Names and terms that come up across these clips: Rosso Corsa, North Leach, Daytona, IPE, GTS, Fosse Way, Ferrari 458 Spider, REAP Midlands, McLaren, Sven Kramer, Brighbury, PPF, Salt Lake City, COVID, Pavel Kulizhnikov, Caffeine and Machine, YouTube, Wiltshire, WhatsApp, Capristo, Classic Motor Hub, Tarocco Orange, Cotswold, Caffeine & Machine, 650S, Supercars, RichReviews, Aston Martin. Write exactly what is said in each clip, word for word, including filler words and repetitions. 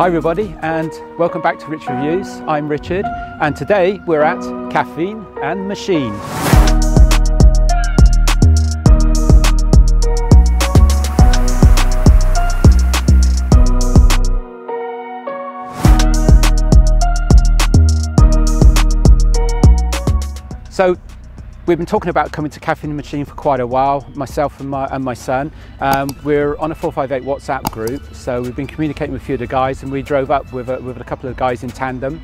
Hi everybody, and welcome back to Rich Reviews. I'm Richard, and today we're at Caffeine and Machine. So we've been talking about coming to Caffeine and Machine for quite a while, myself and my, and my son. Um, we're on a four five eight WhatsApp group, so we've been communicating with a few of the guys, and we drove up with a, with a couple of guys in tandem.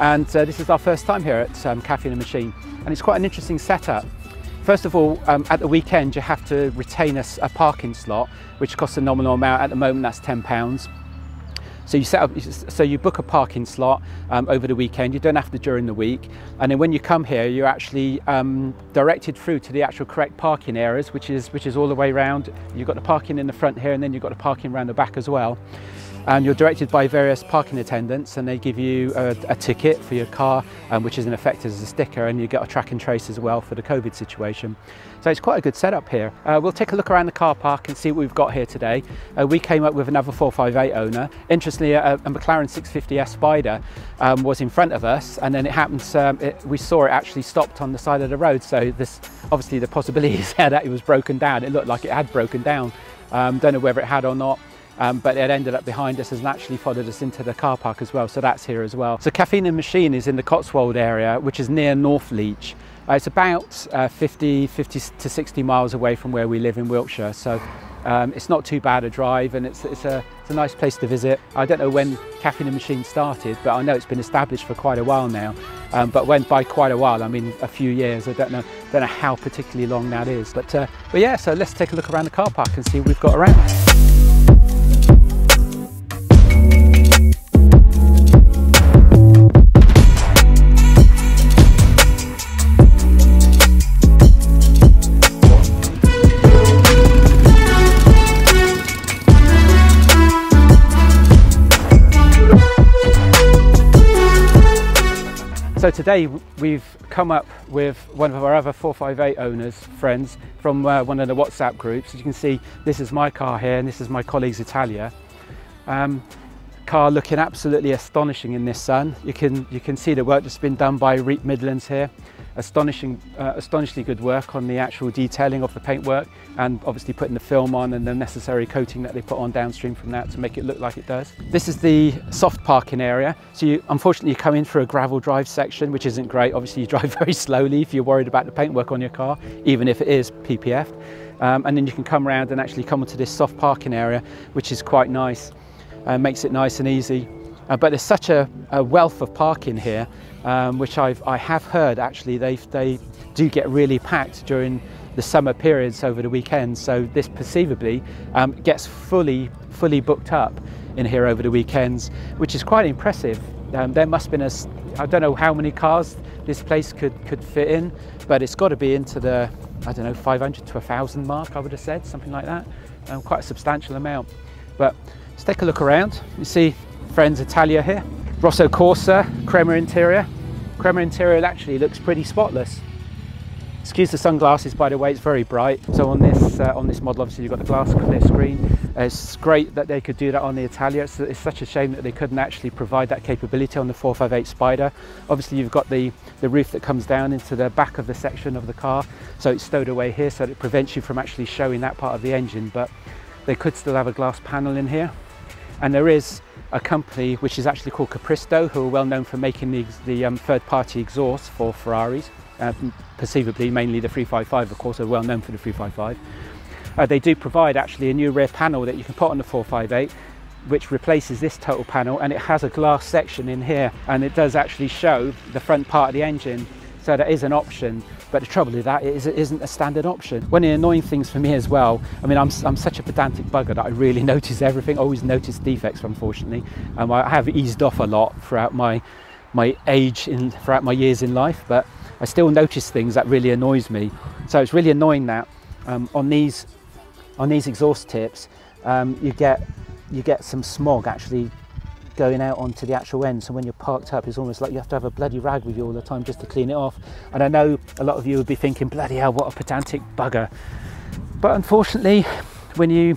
And uh, this is our first time here at um, Caffeine and Machine, and it's quite an interesting setup. First of all, um, at the weekend you have to retain a, a parking slot, which costs a nominal amount. At the moment that's ten pounds. So you set up, so you book a parking slot um, over the weekend. You don't have to during the week, and then when you come here, you're actually um, directed through to the actual correct parking areas, which is which is all the way round. You've got the parking in the front here, and then you've got the parking around the back as well. And you're directed by various parking attendants, and they give you a, a ticket for your car, um, which is in effect as a sticker, and you get a track and trace as well for the COVID situation. So it's quite a good setup here. Uh, we'll take a look around the car park and see what we've got here today. Uh, we came up with another four five eight owner. Interestingly, a, a McLaren six fifty S Spider um, was in front of us, and then it happens, um, it, we saw it actually stopped on the side of the road. So this, obviously the possibility is there that it was broken down. It looked like it had broken down. Um, don't know whether it had or not. Um, but it ended up behind us and actually followed us into the car park as well, so that's here as well. So Caffeine and Machine is in the Cotswold area, which is near North Leach. Uh, it's about uh, fifty to sixty miles away from where we live in Wiltshire, so um, it's not too bad a drive, and it's, it's, a, it's a nice place to visit. I don't know when Caffeine and Machine started, but I know it's been established for quite a while now. Um, but when by quite a while, I mean a few years. I don't know, don't know how particularly long that is. But, uh, but yeah, so let's take a look around the car park and see what we've got around us. So today we've come up with one of our other four five eight owners, friends, from uh, one of the WhatsApp groups. As you can see, this is my car here, and this is my colleague's Italia. Um, car looking absolutely astonishing in this sun. You can, you can see the work that's been done by REAP Midlands here. Astonishing, uh, astonishingly good work on the actual detailing of the paintwork, and obviously putting the film on and the necessary coating that they put on downstream from that to make it look like it does. This is the soft parking area. So you, unfortunately, you come in through a gravel drive section, which isn't great. Obviously, you drive very slowly if you're worried about the paintwork on your car, even if it is P P F'd. Um, and then you can come around and actually come onto this soft parking area, which is quite nice. Uh, makes it nice and easy. Uh, but there's such a, a wealth of parking here, um, which I've, I have heard actually they, they do get really packed during the summer periods over the weekend. So this perceivably um, gets fully, fully booked up in here over the weekends, which is quite impressive. Um, there must have been, a, I don't know how many cars this place could, could fit in, but it's got to be into the, I don't know, five hundred to a thousand mark, I would have said, something like that. Um, quite a substantial amount. But let's take a look around. You see friends Italia here, Rosso Corsa, crema interior. Crema interior actually looks pretty spotless. Excuse the sunglasses, by the way, it's very bright. So on this uh, on this model, obviously you've got the glass clear screen. It's great that they could do that on the Italia. It's, it's such a shame that they couldn't actually provide that capability on the four five eight Spider. Obviously you've got the, the roof that comes down into the back of the section of the car. So it's stowed away here so that it prevents you from actually showing that part of the engine. But they could still have a glass panel in here. And there is a company which is actually called Capristo, who are well known for making the, the um, third-party exhaust for Ferraris, uh, perceivably mainly the three five five, of course, are well known for the three five five. Uh, they do provide actually a new rear panel that you can put on the four five eight, which replaces this total panel, and it has a glass section in here, and it does actually show the front part of the engine. So that is an option, but the trouble with that is it isn't a standard option. One of the annoying things for me as well, I mean, I'm, I'm such a pedantic bugger that I really notice everything. I always notice defects, unfortunately. Um, I have eased off a lot throughout my, my age, in, throughout my years in life, but I still notice things that really annoys me. So it's really annoying that um, on, these, on these exhaust tips, um, you, get, you get some smog actually going out onto the actual end. So when you're parked up, it's almost like you have to have a bloody rag with you all the time just to clean it off. And I know a lot of you would be thinking, bloody hell, what a pedantic bugger. But unfortunately, when you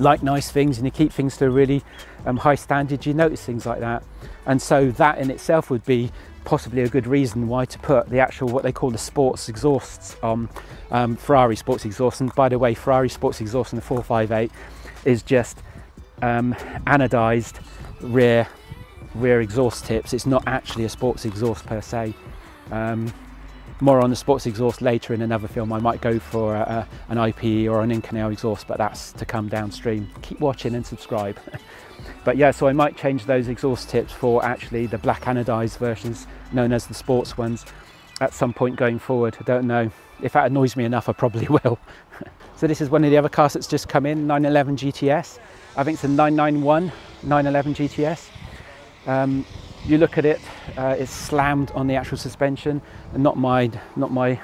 like nice things and you keep things to a really um, high standard, you notice things like that. And so that in itself would be possibly a good reason why to put the actual, what they call the sports exhausts on, um, Ferrari sports exhausts. And by the way, Ferrari sports exhaust in the four five eight is just um, anodized rear rear exhaust tips. It's not actually a sports exhaust per se. Um, more on the sports exhaust later in another film. I might go for a, a, an I P E or an in-canal exhaust, but that's to come downstream. Keep watching and subscribe. But yeah, so I might change those exhaust tips for actually the black anodized versions, known as the sports ones, at some point going forward. I don't know. If that annoys me enough, I probably will. So this is one of the other cars that's just come in, nine eleven G T S. I think it's a nine ninety-one nine eleven G T S. Um, you look at it, uh, it's slammed on the actual suspension, and not my not my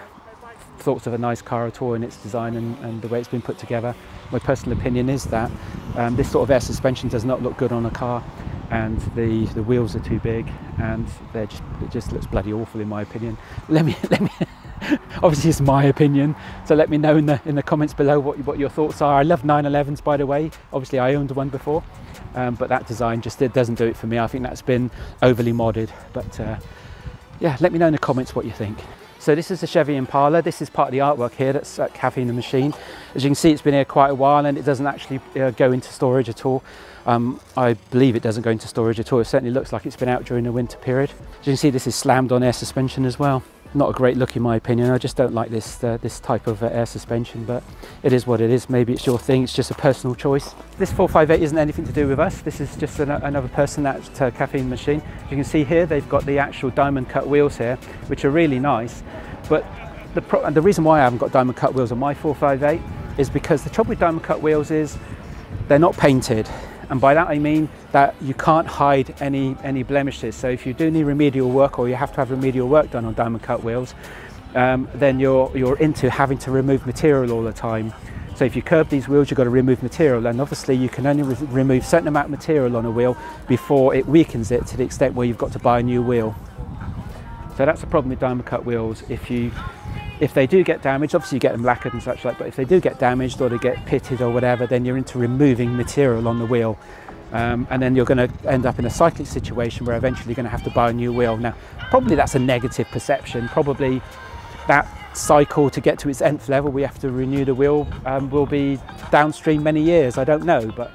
thoughts of a nice car at all in its design and, and the way it's been put together. My personal opinion is that um, this sort of air suspension does not look good on a car, and the the wheels are too big, and they're just, it just looks bloody awful in my opinion. Let me let me. Obviously, it's my opinion, so let me know in the in the comments below what what your thoughts are. I love nine elevens, by the way. Obviously, I owned one before. Um, but that design just it doesn't do it for me. I think that's been overly modded. But uh, yeah, let me know in the comments what you think. So this is the Chevy Impala. This is part of the artwork here. That's at Caffeine and Machine. As you can see, it's been here quite a while, and it doesn't actually uh, go into storage at all. Um, I believe it doesn't go into storage at all. It certainly looks like it's been out during the winter period. As you can see, this is slammed on air suspension as well. Not a great look in my opinion. I just don't like this uh, this type of uh, air suspension, but it is what it is. Maybe it's your thing, it's just a personal choice. This four five eight isn't anything to do with us. This is just an, another person at uh, Caffeine Machine. As you can see here, they've got the actual diamond cut wheels here, which are really nice. But the, pro the reason why I haven't got diamond cut wheels on my four five eight is because the trouble with diamond cut wheels is they're not painted. And by that I mean that you can't hide any any blemishes. So if you do need remedial work, or you have to have remedial work done on diamond cut wheels, um, then you're you're into having to remove material all the time. So if you curb these wheels, you've got to remove material, and obviously you can only re remove a certain amount of material on a wheel before it weakens it to the extent where you've got to buy a new wheel. So that's the problem with diamond cut wheels. If you If they do get damaged, obviously you get them lacquered and such like, but if they do get damaged or they get pitted or whatever, then you're into removing material on the wheel. Um, and then you're going to end up in a cyclic situation where eventually you're going to have to buy a new wheel. Now, probably that's a negative perception. Probably that cycle to get to its nth level, we have to renew the wheel, um, will be downstream many years. I don't know, but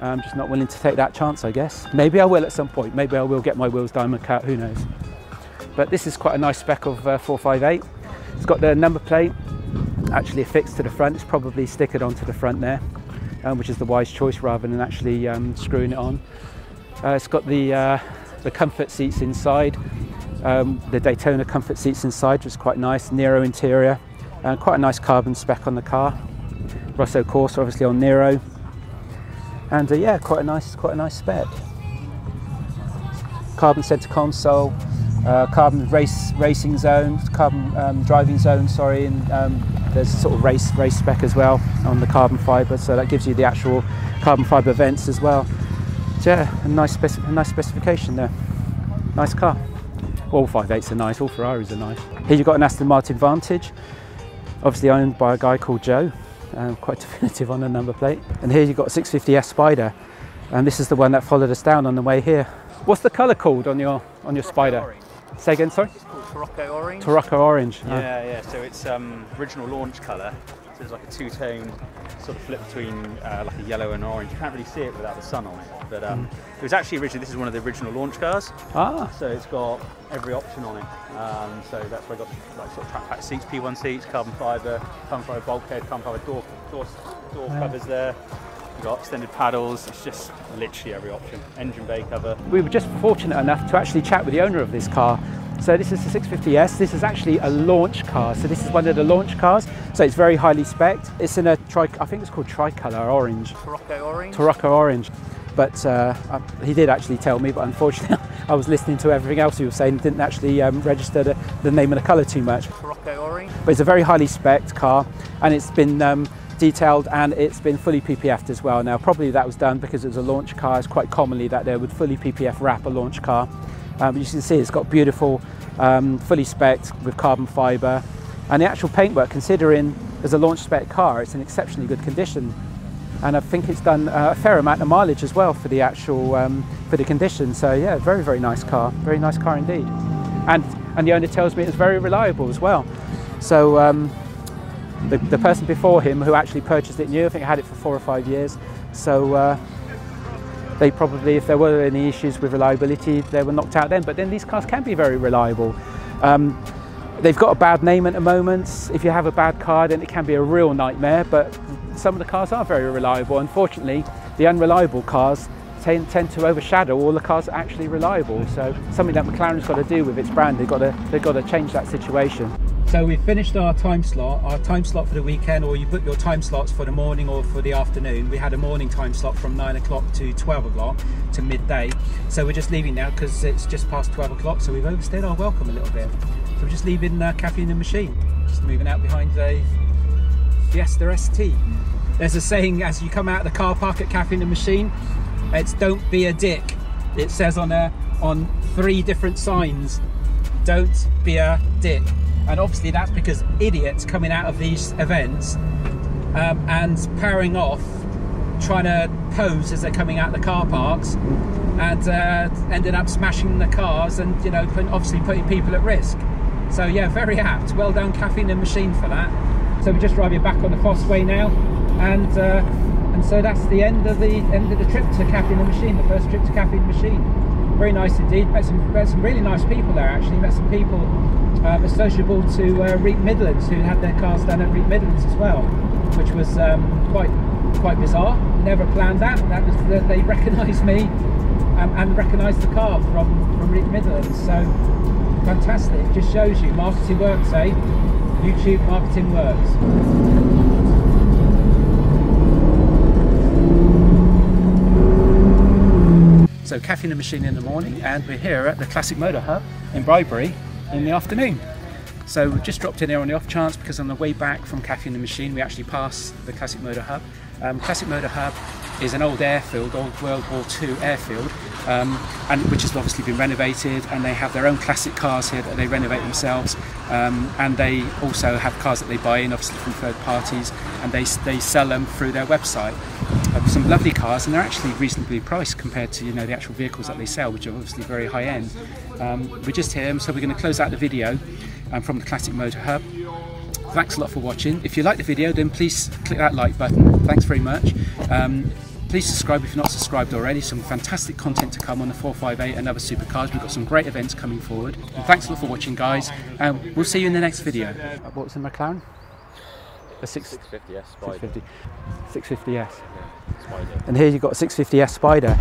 I'm just not willing to take that chance, I guess. Maybe I will at some point. Maybe I will get my wheels diamond cut, who knows. But this is quite a nice spec of uh, four five eight. It's got the number plate actually affixed to the front. It's probably stickered onto the front there, um, which is the wise choice rather than actually um, screwing it on. Uh, it's got the, uh, the comfort seats inside, um, the Daytona comfort seats inside, which is quite nice. Nero interior, uh, quite a nice carbon spec on the car. Rosso Corsa obviously on Nero, and uh, yeah, quite a nice, quite a nice spec. Carbon center console. Uh, carbon race racing zone, carbon um, driving zone, sorry, and um, there's sort of race race spec as well on the carbon fibre, so that gives you the actual carbon fibre vents as well. So yeah, a nice, spec a nice specification there. Nice car. All five eights are nice, all Ferraris are nice. Here you've got an Aston Martin Vantage, obviously owned by a guy called Joe, um, quite definitive on the number plate. And here you've got a six fifty S Spider, and this is the one that followed us down on the way here. What's the colour called on your on your Spider? Say again, sorry? It's called Tarocco Orange. Tarocco Orange. Yeah, yeah, yeah. So it's um, original launch colour. So it's like a two-tone sort of flip between uh, like a yellow and orange. You can't really see it without the sun on it. But um, mm. it was actually originally, this is one of the original launch cars. Ah. So it's got every option on it. Um, so that's where I got like sort of track pack seats, P one seats, carbon fibre, carbon fibre bulkhead, carbon fibre door, door, door yeah. covers there. We've got extended paddles, it's just literally every option. Engine bay cover. We were just fortunate enough to actually chat with the owner of this car. So this is the six fifty S, this is actually a launch car. So this is one of the launch cars, so it's very highly spec'd. It's in a, tri I think it's called tricolour orange. Tarocco orange. Tarocco orange. But uh, I, he did actually tell me, but unfortunately I was listening to everything else he was saying, didn't actually um, register the, the name of the colour too much. Tarocco orange. But it's a very highly spec'd car, and it's been um, detailed, and it's been fully P P F'd as well. Now probably that was done because it was a launch car. It's quite commonly that they would fully P P F wrap a launch car. Um, but you can see it's got beautiful, um, fully spec'd with carbon fibre, and the actual paintwork, considering as a launch spec car, it's in exceptionally good condition. and I think it's done a fair amount of mileage as well for the actual um, for the condition. So yeah, very very nice car, very nice car indeed. And and the owner tells me it's very reliable as well. So um, the the person before him who actually purchased it new, I think had it for four or five years. So. Uh, They probably, if there were any issues with reliability, they were knocked out then. But then these cars can be very reliable. Um, they've got a bad name at the moment. If you have a bad car, then it can be a real nightmare. But some of the cars are very reliable. Unfortunately, the unreliable cars tend, tend to overshadow all the cars that are actually reliable. So something that McLaren's got to do with its brand. They've got to, they've got to change that situation. So we've finished our time slot, our time slot for the weekend, or you book your time slots for the morning or for the afternoon. We had a morning time slot from nine o'clock to twelve o'clock to midday. So we're just leaving now because it's just past twelve o'clock, so we've overstayed our welcome a little bit. So we're just leaving uh, Caffeine and Machine. Just moving out behind the Fiesta S T. There's a saying as you come out of the car park at Caffeine and Machine, it's don't be a dick. It says on, a, on three different signs, don't be a dick. And obviously that's because idiots coming out of these events um, and powering off, trying to pose as they're coming out of the car parks, and uh, ended up smashing the cars and, you know, obviously putting people at risk. So yeah, very apt. Well done Caffeine and Machine for that. So we're just driving back on the Fosse Way now, and uh, and so that's the end of the end of the trip to Caffeine and Machine, the first trip to Caffeine and Machine. Very nice indeed. Met some met some really nice people there actually. Met some people. Um, associable to uh, REAP Midlands, who had their cars done at REAP Midlands as well, which was um, quite quite bizarre. Never planned that. That was that they recognised me um, and recognised the car from from REAP Midlands. So fantastic! It just shows you marketing works, eh? YouTube marketing works. So Caffeine and Machine in the morning, and we're here at the Classic Motor Hub in Brighbury in the afternoon. So we've just dropped in here on the off chance because on the way back from Caffeine and Machine we actually passed the Classic Motor Hub. Um, Classic Motor Hub is an old airfield, old World War Two airfield, um, and which has obviously been renovated, and they have their own classic cars here that they renovate themselves, um, and they also have cars that they buy in obviously from third parties, and they, they sell them through their website. Some lovely cars, and they're actually reasonably priced compared to, you know, the actual vehicles that they sell, which are obviously very high end. Um, we're just here, so we're going to close out the video um, from the Classic Motor Hub. Thanks a lot for watching. If you like the video, then please click that like button. Thanks very much. Um, please subscribe if you're not subscribed already. Some fantastic content to come on the four five eight and other supercars. We've got some great events coming forward. And thanks a lot for watching, guys. Um, we'll see you in the next video. What was the McLaren? A six fifty S Spider. six fifty S. Yeah, Spider. And here you've got a six fifty S Spider.